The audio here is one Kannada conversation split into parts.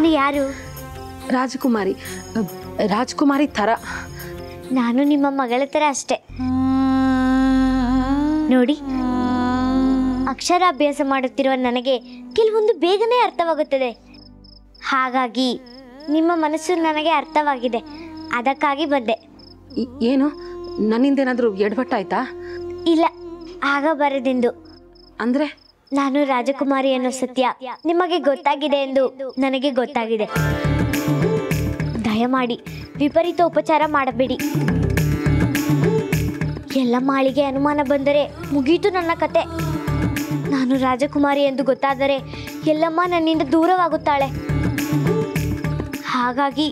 ನಾನು ಯಾರು? ರಾಜಕುಮಾರಿ, ರಾಜಕುಮಾರಿ ಥರ. ನಾನು ನಿಮ್ಮ ಮಗಳ ಥರ ಅಷ್ಟೆ ನೋಡಿ. ಅಕ್ಷರಾಭ್ಯಾಸ ಮಾಡುತ್ತಿರುವ ನನಗೆ ಕೆಲವೊಂದು ಬೇಗನೆ ಅರ್ಥವಾಗುತ್ತದೆ. ಹಾಗಾಗಿ ನಿಮ್ಮ ಮನಸ್ಸು ನನಗೆ ಅರ್ಥವಾಗಿದೆ, ಅದಕ್ಕಾಗಿ ಬಂದೆ. ಏನು, ನನ್ನಿಂದೇನಾದರೂ ಎಡವಟ್ಟಾಯ್ತಾ? ಇಲ್ಲ, ಆಗಬಾರದೆಂದು. ಅಂದರೆ ನಾನು ರಾಜಕುಮಾರಿ ಅನ್ನೋ ಸತ್ಯ ನಿಮಗೆ ಗೊತ್ತಾಗಿದೆ ಎಂದು ನನಗೆ ಗೊತ್ತಾಗಿದೆ. ದಯಮಾಡಿ ವಿಪರೀತ ಉಪಚಾರ ಮಾಡಬೇಡಿ. ಎಲ್ಲ ಮಾಳಿಗೆ ಅನುಮಾನ ಬಂದರೆ ಮುಗೀತು ನನ್ನ ಕತೆ. ನಾನು ರಾಜಕುಮಾರಿ ಎಂದು ಗೊತ್ತಾದರೆ ಎಲ್ಲಮ್ಮ ನನ್ನಿಂದ ದೂರವಾಗುತ್ತಾಳೆ. ಹಾಗಾಗಿ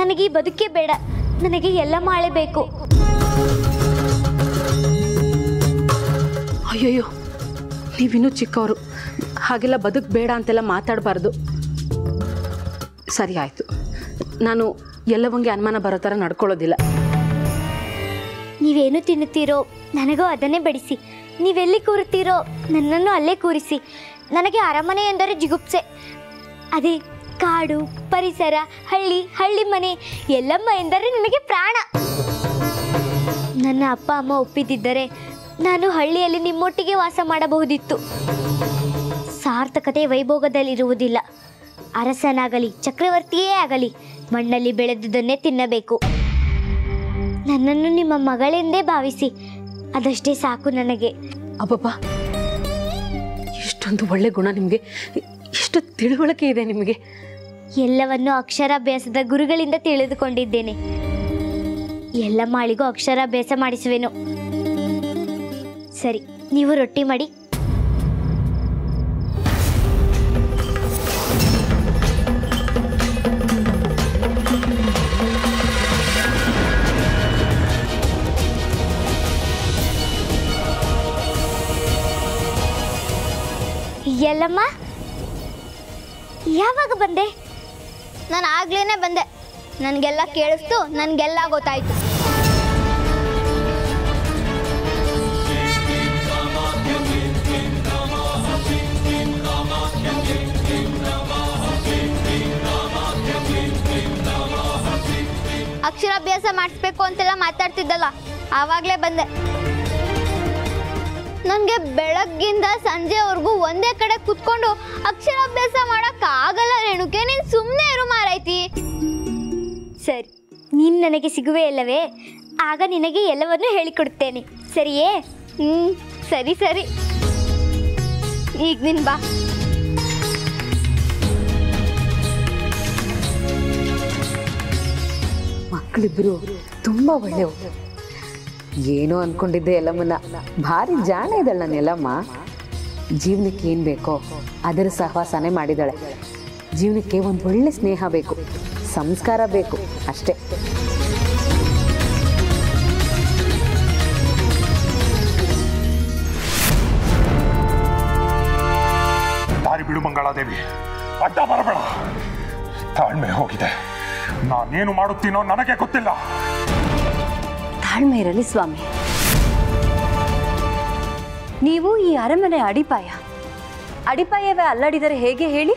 ನನಗೆ ಈ ಬದುಕೇ ಬೇಡ. ನನಗೆ ಎಲ್ಲಮ್ಮ ಆಳಬೇಕು. ಅಯ್ಯಯ್ಯೋ, ನೀವಿನ್ನೂ ಚಿಕ್ಕವರು, ಹಾಗೆಲ್ಲ ಬದುಕು ಬೇಡ ಅಂತೆಲ್ಲ ಮಾತಾಡಬಾರ್ದು. ಸರಿ ಆಯಿತು, ನಾನು ಎಲ್ಲವಂಗೆ ಅನುಮಾನ ಬರೋ ಥರ ನಡ್ಕೊಳ್ಳೋದಿಲ್ಲ. ನೀವೇನು ತಿನ್ನುತ್ತೀರೋ ನನಗೂ ಅದನ್ನೇ ಬಡಿಸಿ, ನೀವೆಲ್ಲಿ ಕೂರುತ್ತೀರೋ ನನ್ನನ್ನು ಅಲ್ಲೇ ಕೂರಿಸಿ. ನನಗೆ ಅರಮನೆ ಎಂದರೆ ಜಿಗುಪ್ಸೆ. ಅದೇ ಕಾಡು, ಪರಿಸರ, ಹಳ್ಳಿ, ಹಳ್ಳಿ ಮನೆ, ಎಲ್ಲಮ್ಮ ಎಂದರೆ ನನಗೆ ಪ್ರಾಣ. ನನ್ನ ಅಪ್ಪ ಅಮ್ಮ ಒಪ್ಪಿದ್ದಿದ್ದರೆ ನಾನು ಹಳ್ಳಿಯಲ್ಲಿ ನಿಮ್ಮೊಟ್ಟಿಗೆ ವಾಸ ಮಾಡಬಹುದಿತ್ತು. ಸಾರ್ಥಕತೆ ವೈಭೋಗದಲ್ಲಿರುವುದಿಲ್ಲ. ಅರಸನಾಗಲಿ ಚಕ್ರವರ್ತಿಯೇ ಆಗಲಿ ಮಣ್ಣಲ್ಲಿ ಬೆಳೆದುದನ್ನೇ ತಿನ್ನಬೇಕು. ನನ್ನನ್ನು ನಿಮ್ಮ ಮಗಳೆಂದೇ ಭಾವಿಸಿ, ಅದಷ್ಟೇ ಸಾಕು ನನಗೆ. ಅಬ್ಬಬ್ಬ, ಇಷ್ಟೊಂದು ಒಳ್ಳೆ ಗುಣ ನಿಮಗೆ, ಇಷ್ಟು ತಿಳುವಳಿಕೆ ಇದೆ ನಿಮಗೆ. ಎಲ್ಲವನ್ನು ಅಕ್ಷರಾಭ್ಯಾಸದ ಗುರುಗಳಿಂದ ತಿಳಿದುಕೊಂಡಿದ್ದೇನೆ. ಎಲ್ಲ ಮಾಳಿಗೂ ಅಕ್ಷರಾಭ್ಯಾಸ ಮಾಡಿಸುವೆನು. ಸರಿ, ನೀವು ರೊಟ್ಟಿ ಮಾಡಿ. ಎಲ್ಲಮ್ಮ, ಯಾವಾಗ ಬಂದೆ? ನಾನು ಆಗ್ಲೇನೆ ಬಂದೆ. ನನಗೆಲ್ಲ ಕೇಳಿಸ್ತು, ನನಗೆಲ್ಲ ಗೊತ್ತಾಯ್ತು. ಅಕ್ಷರಾಭ್ಯಾಸ ಮಾಡಿಸ್ಬೇಕು ಅಂತೆಲ್ಲ ಮಾತಾಡ್ತಿದ್ದಲ್ಲ, ಆವಾಗಲೇ ಬಂದೆ. ನನಗೆ ಬೆಳಗ್ಗಿಂದ ಸಂಜೆವರೆಗೂ ಒಂದೇ ಕಡೆ ಕುತ್ಕೊಂಡು ಅಕ್ಷರಾಭ್ಯಾಸ ಮಾಡೋಕ್ಕಾಗಲ್ಲ ರೇಣುಕೆ. ನೀನು ಸುಮ್ಮನೆ ಇರು ಮಾರಾಯ್ತಿ. ಸರಿ, ನೀನು ನನಗೆ ಸಿಗುವೆ ಅಲ್ಲವೇ, ಆಗ ನಿನಗೆ ಎಲ್ಲವನ್ನೂ ಹೇಳಿಕೊಡುತ್ತೇನೆ, ಸರಿಯೇ? ಸರಿ ಸರಿ, ಈಗ ನೀನು ಬಾ. ಮಕ್ಕಳಿಬ್ರು ತುಂಬ ಒಳ್ಳೆಯವರು. ಏನೋ ಅಂದ್ಕೊಂಡಿದ್ದೆ ಎಲ್ಲಮ್ಮನ, ಭಾರಿ ಜಾಣ ಇದ್ದಾಳೆ ನನ್ನ ಎಲ್ಲಮ್ಮ. ಜೀವನಕ್ಕೆ ಏನು ಬೇಕೋ ಅದರ ಸಹವಾಸನೆ ಮಾಡಿದ್ದಾಳೆ. ಜೀವನಕ್ಕೆ ಒಂದು ಒಳ್ಳೆ ಸ್ನೇಹ ಬೇಕು, ಸಂಸ್ಕಾರ ಬೇಕು, ಅಷ್ಟೇ. ದಾರಿ ಬಿಡು ಮಂಗಳಾದೇವಿ, ಅಡ್ಡ ಬರಬೇಡ. ತಾಳ್ಮೆ ಹೋಗಿದೆ. ನಾನೇನು ಮಾಡುತ್ತೀನೋ ನನಗೆ ಗೊತ್ತಿಲ್ಲ. ತಾಳ್ಮೆ ಇರಲಿ ಸ್ವಾಮಿ. ನೀವು ಈ ಅರಮನೆ ಅಡಿಪಾಯವೇ ಅಲ್ಲಾಡಿದರೆ ಹೇಗೆ ಹೇಳಿ?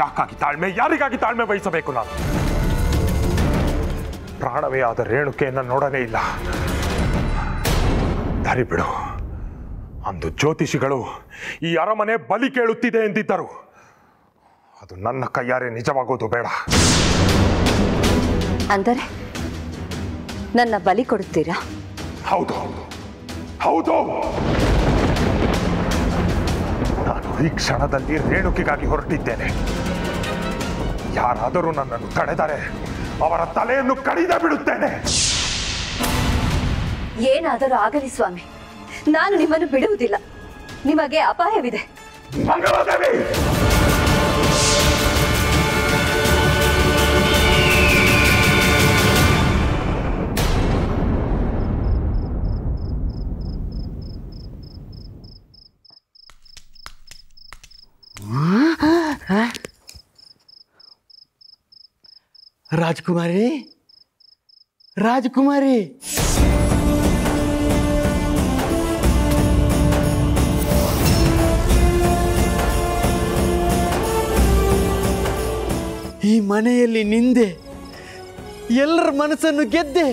ಯಾಕಾಗಿ ತಾಳ್ಮೆ, ಯಾರಿಗಾಗಿ ತಾಳ್ಮೆ ವಹಿಸಬೇಕು ನಾನು? ಪ್ರಾಣವೇ ಆದ ರೇಣುಕೆಯನ್ನು ನೋಡನೇ ಇಲ್ಲ. ದಾರಿ ಬಿಡು. ಅಂದು ಜ್ಯೋತಿಷಿಗಳು ಈ ಅರಮನೆ ಬಲಿ ಕೇಳುತ್ತಿದೆ ಎಂದಿದ್ದರು. ಅದು ನನ್ನ ಕೈಯಾರೆ ನಿಜವಾಗೋದು ಬೇಡ. ಅಂದರೆ ನನ್ನ ಬಲಿ ಕೊಡುತ್ತೀರಾ? ಹೌದು ಹೌದು, ನಾನು ಈ ಕ್ಷಣದಲ್ಲಿ ರೇಣುಕಿಗಾಗಿ ಹೊರಟಿದ್ದೇನೆ. ಯಾರಾದರೂ ನನ್ನನ್ನು ತಡೆದರೆ ಅವರ ತಲೆಯನ್ನು ಕಡಿದು ಬಿಡುತ್ತೇನೆ. ಏನಾದರೂ ಆಗಲಿ ಸ್ವಾಮಿ, ನಾನು ನಿಮ್ಮನ್ನು ಬಿಡುವುದಿಲ್ಲ. ನಿಮಗೆ ಅಪಾಯವಿದೆ. ಮಂಗಳಾದೇವಿ, ರಾಜಕುಮಾರಿ, ರಾಜಕುಮಾರಿ, ಈ ಮನೆಯಲ್ಲಿ ನಿಂದೆ, ಎಲ್ಲರ ಮನಸ್ಸನ್ನು ಗೆದ್ದೆ.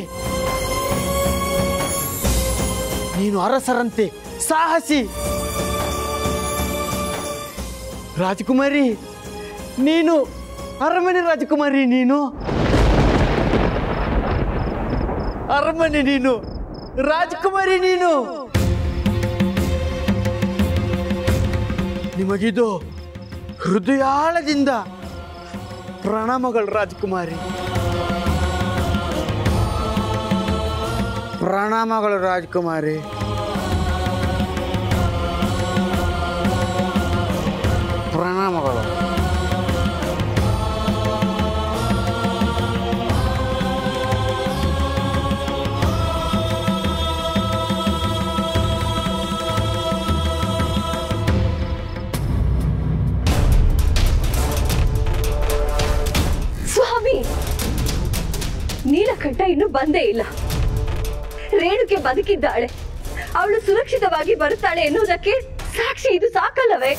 ನೀನು ಅರಸರಂತೆ ಸಾಹಸಿ ರಾಜಕುಮಾರಿ, ನೀನು ಅರಮನೆ ರಾಜಕುಮಾರಿ, ನೀನು ಅರಮನೆ, ನೀನು ರಾಜಕುಮಾರಿ, ನೀನು. ನಿಮಗಿದು ಹೃದಯಾಳದಿಂದ ಪ್ರಣಾಮಗಳು ರಾಜಕುಮಾರಿ. ಪ್ರಣಾಮಗಳು ರಾಜಕುಮಾರಿ. ಪ್ರಣಾಮಗಳು. ಸ್ವಾಮಿ, ನೀಲಕಂಠ ಇನ್ನೂ ಬಂದೇ ಇಲ್ಲ. ರೇಣುಕೆ ಬದುಕಿದ್ದಾಳೆ, ಅವಳು ಸುರಕ್ಷಿತವಾಗಿ ಬರುತ್ತಾಳೆ ಎನ್ನುವುದಕ್ಕೆ ಸಾಕ್ಷಿ ಇದು ಸಾಕಲ್ಲವೇ?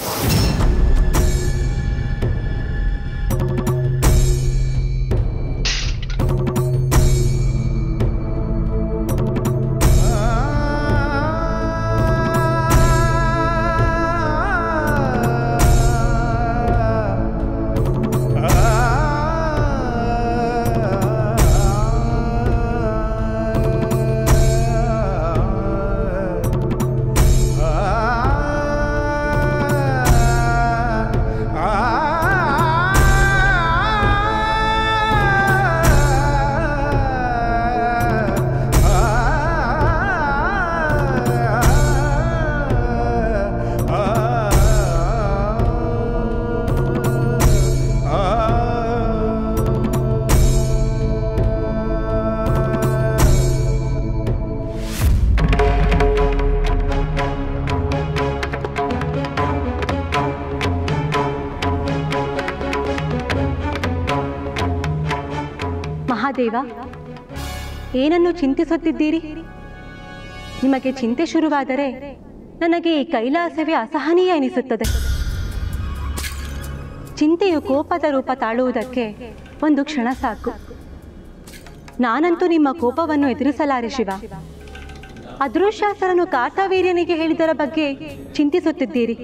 ದೇವ, ಏನನ್ನು ಚಿಂತಿಸುತ್ತಿದ್ದೀರಿ? ನಿಮಗೆ ಚಿಂತೆ ಶುರುವಾದರೆ ನನಗೆ ಈ ಕೈಲಾಸವೇ ಅಸಹನೀಯ ಎನಿಸುತ್ತದೆ. ಚಿಂತೆಯು ಕೋಪದ ರೂಪ ತಾಳುವುದಕ್ಕೆ ಒಂದು ಕ್ಷಣ ಸಾಕು. ನಾನಂತೂ ನಿಮ್ಮ ಕೋಪವನ್ನು ಎದುರಿಸಲಾರೆ ಶಿವ. ಅದೃಶ್ಯಾಸನನು ಕಾರ್ತವೀರ್ಯನಿಗೆ ಹೇಳಿದರ ಬಗ್ಗೆ ಚಿಂತಿಸುತ್ತಿದ್ದೀರಿ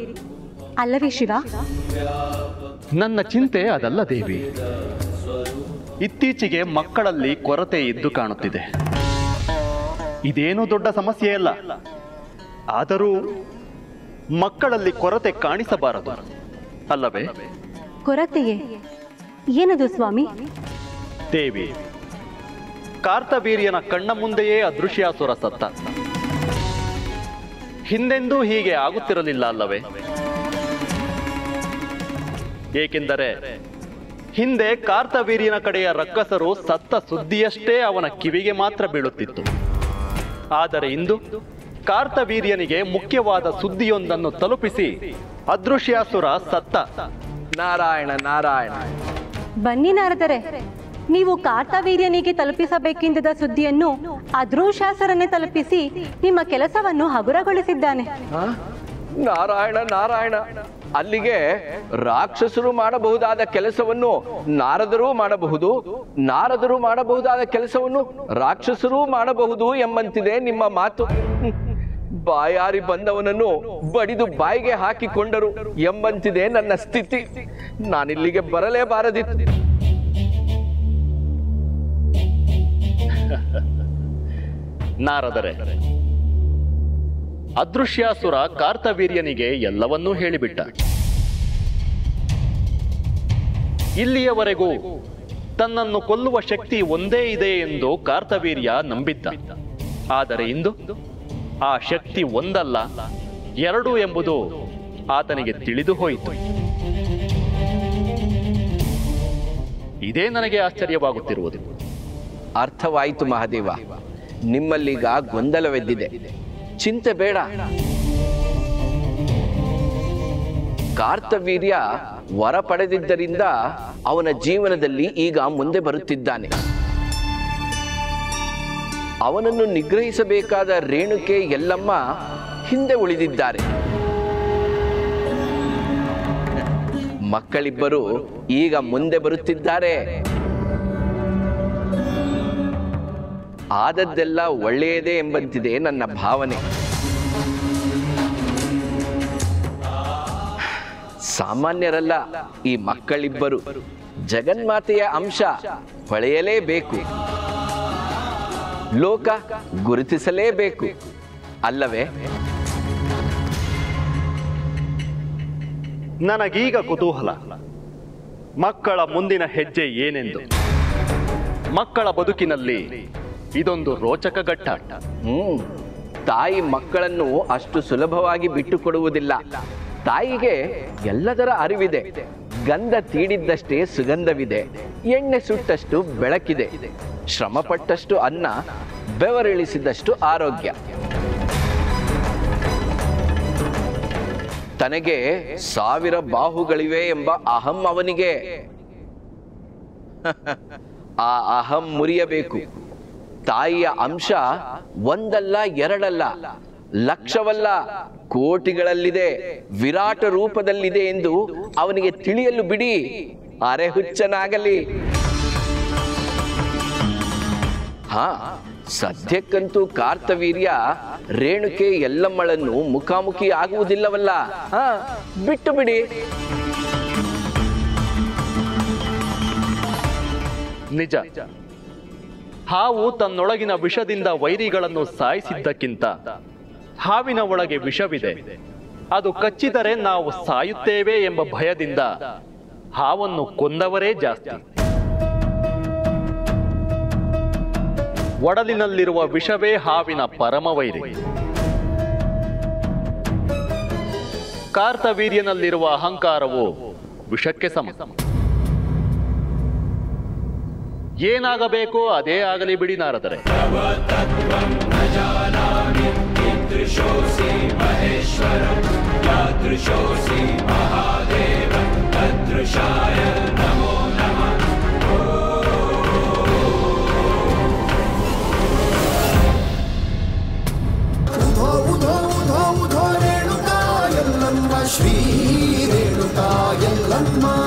ಅಲ್ಲವೇ ಶಿವ? ನನ್ನ ಚಿಂತೆ ಅದಲ್ಲ ದೇವಿ. ಇತ್ತೀಚೆಗೆ ಮಕ್ಕಳಲ್ಲಿ ಕೊರತೆ ಇದ್ದು ಕಾಣುತ್ತಿದೆ. ಇದೇನೂ ದೊಡ್ಡ ಸಮಸ್ಯೆಯಲ್ಲ, ಆದರೂ ಮಕ್ಕಳಲ್ಲಿ ಕೊರತೆ ಕಾಣಿಸಬಾರದು ಅಲ್ಲವೇ? ಕೊರತೆಯೇ ಏನದು ಸ್ವಾಮಿ? ದೇವಿ, ಕಾರ್ತವೀರ್ಯನ ಕಣ್ಣ ಮುಂದೆಯೇ ಅದೃಶ್ಯಾಸುರ ಸತ್ತ. ಹಿಂದೆಂದೂ ಹೀಗೆ ಆಗುತ್ತಿರಲಿಲ್ಲ ಅಲ್ಲವೇ? ಏಕೆಂದರೆ ಹಿಂದೆ ಕಾರ್ತವೀರ್ಯನ ಕಡೆಯ ರಕ್ಕಸರು ಸತ್ತ ಸುದ್ದಿಯಷ್ಟೇ ಅವನ ಕಿವಿಗೆ ಮಾತ್ರ ಬೀಳುತ್ತಿತ್ತು. ಆದರೆ ಇಂದು ಕಾರ್ತವೀರ್ಯನಿಗೆ ಮುಖ್ಯವಾದ ಸುದ್ದಿಯೊಂದನ್ನು ತಲುಪಿಸಿ ಅದೃಶ್ಯಾಸುರ ಸತ್ತ. ನಾರಾಯಣ ನಾರಾಯಣ. ಬನ್ನಿ ನಾರದರೆ, ನೀವು ಕಾರ್ತವೀರ್ಯನಿಗೆ ತಲುಪಿಸಬೇಕೆಂದಿದ್ದ ಸುದ್ದಿಯನ್ನು ಅದೃಶ್ಯಾಸುರನೇ ತಲುಪಿಸಿ ನಿಮ್ಮ ಕೆಲಸವನ್ನು ಹಗುರಗೊಳಿಸಿದ್ದಾನೆ. ನಾರಾಯಣ ನಾರಾಯಣ. ಅಲ್ಲಿಗೆ ರಾಕ್ಷಸರು ಮಾಡಬಹುದಾದ ಕೆಲಸವನ್ನು ನಾರದರೂ ಮಾಡಬಹುದು, ನಾರದರು ಮಾಡಬಹುದಾದ ಕೆಲಸವನ್ನು ರಾಕ್ಷಸರೂ ಮಾಡಬಹುದು ಎಂಬಂತಿದೆ ನಿಮ್ಮ ಮಾತು. ಬಾಯಾರಿ ಬಂದವನನ್ನು ಬಡಿದು ಬಾಯಿಗೆ ಹಾಕಿಕೊಂಡರು ಎಂಬಂತಿದೆ ನನ್ನ ಸ್ಥಿತಿ. ನಾನಿಲ್ಲಿಗೆ ಬರಲೇಬಾರದಿತ್ತು. ನಾರದರೆ, ಅದೃಶ್ಯಾಸುರ ಕಾರ್ತವೀರ್ಯನಿಗೆ ಎಲ್ಲವನ್ನೂ ಹೇಳಿಬಿಟ್ಟ. ಇಲ್ಲಿಯವರೆಗೂ ತನ್ನನ್ನು ಕೊಲ್ಲುವ ಶಕ್ತಿ ಒಂದೇ ಇದೆ ಎಂದು ಕಾರ್ತವೀರ್ಯ ನಂಬಿದ್ದ. ಆದರೆ ಇಂದು ಆ ಶಕ್ತಿ ಒಂದಲ್ಲ, ಎರಡು ಎಂಬುದು ಆತನಿಗೆ ತಿಳಿದು ಹೋಯಿತು. ಇದೇ ನನಗೆ ಆಶ್ಚರ್ಯವಾಗುತ್ತಿರುವುದು. ಅರ್ಥವಾಯಿತು ಮಹಾದೇವ, ನಿಮ್ಮಲ್ಲೀಗ ಗೊಂದಲವೆದ್ದಿದೆ. ಚಿಂತೆ ಬೇಡ. ಕಾರ್ತವೀರ್ಯ ವರ ಪಡೆದಿದ್ದರಿಂದ ಅವನ ಜೀವನದಲ್ಲಿ ಈಗ ಮುಂದೆ ಬರುತ್ತಿದ್ದಾನೆ. ಅವನನ್ನು ನಿಗ್ರಹಿಸಬೇಕಾದ ರೇಣುಕೆ, ಎಲ್ಲಮ್ಮ ಹಿಂದೆ ಉಳಿದಿದ್ದಾರೆ. ಮಕ್ಕಳಿಬ್ಬರು ಈಗ ಮುಂದೆ ಬರುತ್ತಿದ್ದಾರೆ. ಆದದ್ದೆಲ್ಲ ಒಳ್ಳೆಯದೇ ಎಂಬಂತಿದೆ ನನ್ನ ಭಾವನೆ. ಸಾಮಾನ್ಯರಲ್ಲ ಈ ಮಕ್ಕಳಿಬ್ಬರು, ಜಗನ್ಮಾತೆಯ ಅಂಶ ಹೊಳೆಯಲೇಬೇಕು, ಲೋಕ ಗುರುತಿಸಲೇಬೇಕು ಅಲ್ಲವೇ? ನನಗೀಗ ಕುತೂಹಲ, ಮಕ್ಕಳ ಮುಂದಿನ ಹೆಜ್ಜೆ ಏನೆಂದು. ಮಕ್ಕಳ ಬದುಕಿನಲ್ಲಿ ಇದೊಂದು ರೋಚಕ ಘಟ್ಟ. ತಾಯಿ ಮಕ್ಕಳನ್ನು ಅಷ್ಟು ಸುಲಭವಾಗಿ ಬಿಟ್ಟುಕೊಡುವುದಿಲ್ಲ. ತಾಯಿಗೆ ಎಲ್ಲದರ ಅರಿವಿದೆ. ಗಂಧ ತೀಡಿದ್ದಷ್ಟೇ ಸುಗಂಧವಿದೆ, ಎಣ್ಣೆ ಸುಟ್ಟಷ್ಟು ಬೆಳಕಿದೆ, ಶ್ರಮ ಪಟ್ಟಷ್ಟು ಅನ್ನ, ಬೆವರಿಳಿಸಿದಷ್ಟು ಆರೋಗ್ಯ. ತನಗೆ 1000 ಬಾಹುಗಳಿವೆ ಎಂಬ ಅಹಂ ಅವನಿಗೆ. ಆ ಅಹಂ ಮುರಿಯಬೇಕು. ತಾಯಿಯ ಅಂಶ ಒಂದಲ್ಲ, ಎರಡಲ್ಲ, ಲಕ್ಷವಲ್ಲ, ಕೋಟಿಗಳಲ್ಲಿದೆ, ವಿರಾಟ ರೂಪದಲ್ಲಿದೆ ಎಂದು ಅವನಿಗೆ ತಿಳಿಯಲು ಬಿಡಿ. ಅರೆ ಹುಚ್ಚನಾಗಲಿ. ಹಾ, ಸದ್ಯಕ್ಕಂತೂ ಕಾರ್ತವೀರ್ಯ ರೇಣುಕೆ ಎಲ್ಲಮ್ಮಳನ್ನು ಮುಖಾಮುಖಿ ಆಗುವುದಿಲ್ಲವಲ್ಲ. ಹಾ, ಬಿಟ್ಟು ಬಿಡಿ. ನಿಜ, ಹಾವು ತನ್ನೊಳಗಿನ ವಿಷದಿಂದ ವೈರಿಗಳನ್ನು ಸಾಯಿಸಿದ್ದಕ್ಕಿಂತ ಹಾವಿನ ಒಳಗೆ ವಿಷವಿದೆ, ಅದು ಕಚ್ಚಿದರೆ ನಾವು ಸಾಯುತ್ತೇವೆ ಎಂಬ ಭಯದಿಂದ ಹಾವನ್ನು ಕೊಂದವರೇ ಜಾಸ್ತಿ. ಒಡಲಿನಲ್ಲಿರುವ ವಿಷವೇ ಹಾವಿನ ಪರಮವೈರಿ. ಕಾರ್ತವೀರ್ಯನಲ್ಲಿರುವ ಅಹಂಕಾರವು ವಿಷಕ್ಕೆ ಸಮ. ಏನಾಗಬೇಕೋ ಅದೇ ಆಗಲಿ ಬಿಡಿ ನಾರದರೆ. ಶ್ರೀ ರೇಣುಕಾ ಎಲ್ಲಮ್ಮ